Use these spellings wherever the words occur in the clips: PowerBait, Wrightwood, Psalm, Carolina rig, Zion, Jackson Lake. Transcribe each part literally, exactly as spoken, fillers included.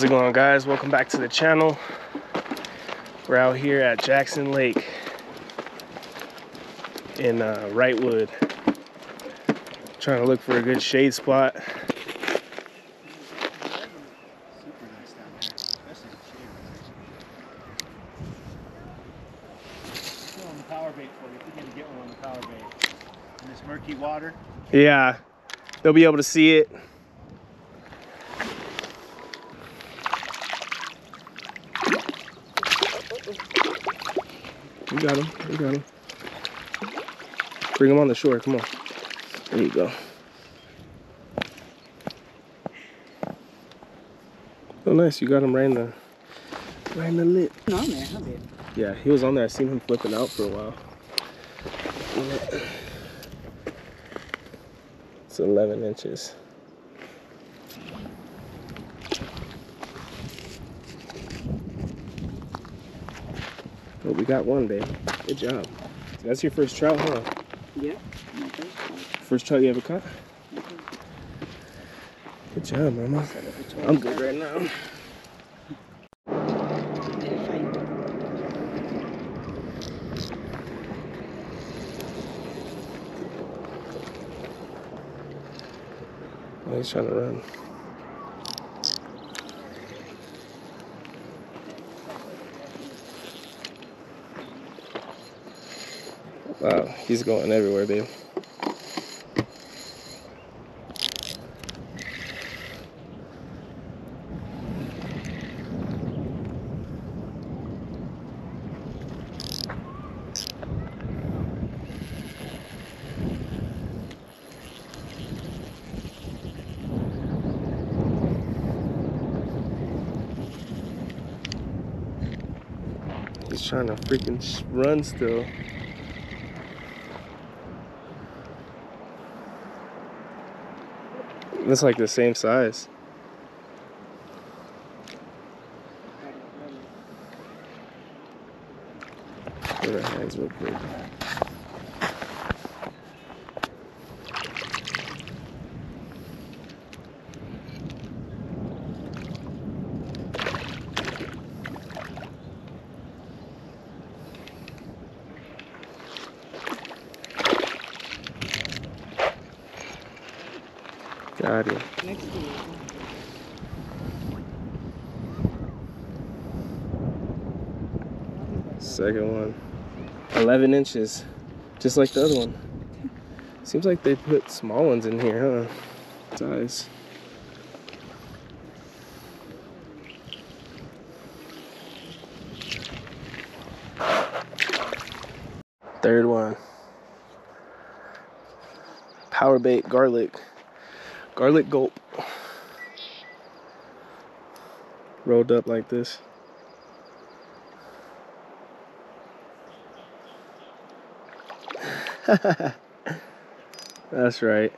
How's it going, guys? Welcome back to the channel. We're out here at Jackson Lake in uh, Wrightwood, trying to look for a good shade spot. Water. Yeah, they'll be able to see it. We got him. We got him. Bring him on the shore. Come on. There you go. Oh, nice. You got him right in the right in the lip. On there, huh, babe? Yeah, he was on there. I seen him flipping out for a while. Yeah. It's eleven inches. Well, we got one, babe. Good job. So that's your first trout, huh? Yeah. My first trout. First trout you ever caught? Mm-hmm. Good job, mama. I'm good right now. He's trying to run. Wow, he's going everywhere, babe. He's trying to freaking run still. That's like the same size. Put our hands real quick. Got it. Next to you. Second one. eleven inches. Just like the other one. Seems like they put small ones in here, huh? Size. Third one. Power bait garlic. Garlic gulp. Rolled up like this. That's right.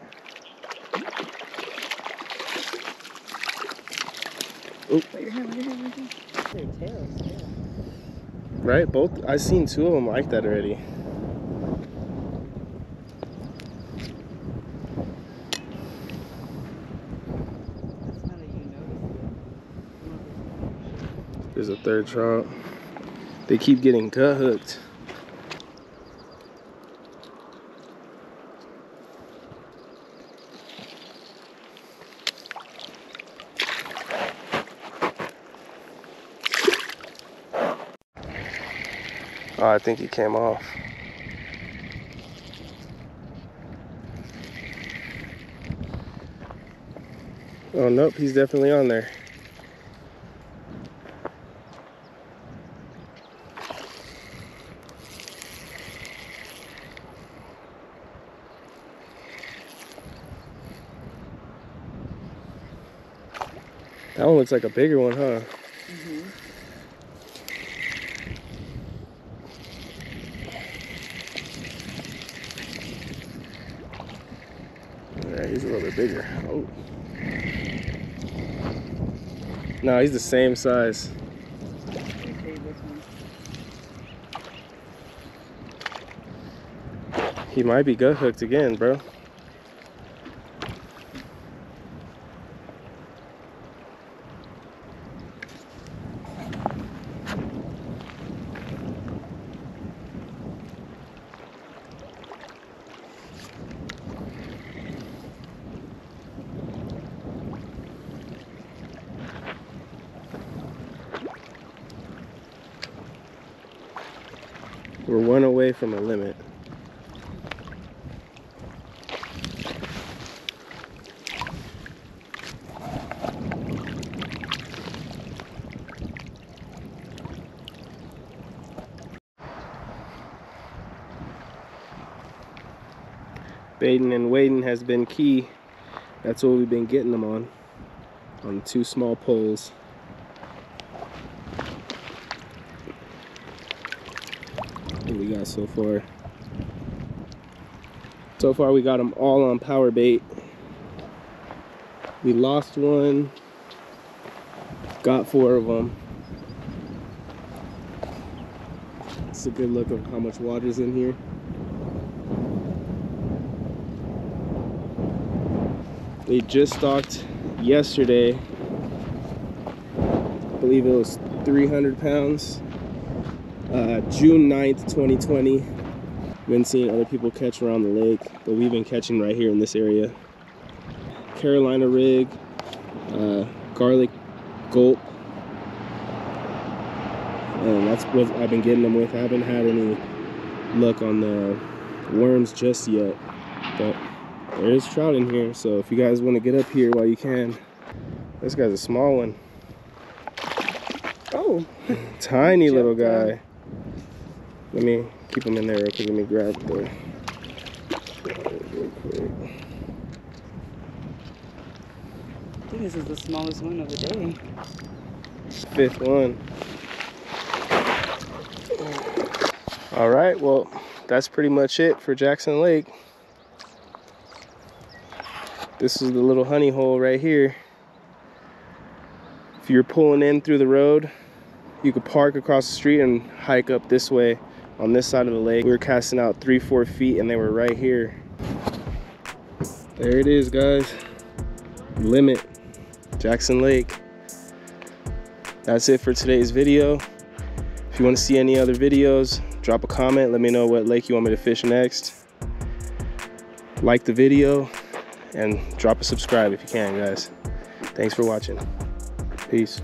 Oop. Right, both. I seen two of them like that already. There's a third trout. They keep getting cut hooked. Oh, I think he came off. Oh, nope, he's definitely on there. That one looks like a bigger one, huh? Mm-hmm. Yeah, he's a little bit bigger. Oh. No, he's the same size. He might be gut hooked again, bro. We're one away from a limit. Baiting and wading has been key. That's what we've been getting them on, on two small poles. What we got so far? So far we got them all on power bait. We lost one, got four of them. It's a good look of how much water's in here. They just stocked yesterday, I believe it was three hundred pounds, uh, June ninth, twenty twenty. Been seeing other people catch around the lake, but we've been catching right here in this area. Carolina rig, uh, garlic gulp, and that's what I've been getting them with. I haven't had any luck on the worms just yet, but there is trout in here, so if you guys want to get up here while you can. This guy's a small one. Oh, tiny little guy. Let me keep him in there real quick. Let me grab the real quick. I think this is the smallest one of the day. Fifth one. All right, well, that's pretty much it for Jackson Lake. This is the little honey hole right here. If you're pulling in through the road, you could park across the street and hike up this way on this side of the lake. We were casting out three, four feet and they were right here. There it is, guys. Limit, Jackson Lake. That's it for today's video. If you want to see any other videos, drop a comment. Let me know what lake you want me to fish next. Like the video. And drop a subscribe if you can, guys. Thanks for watching. Peace.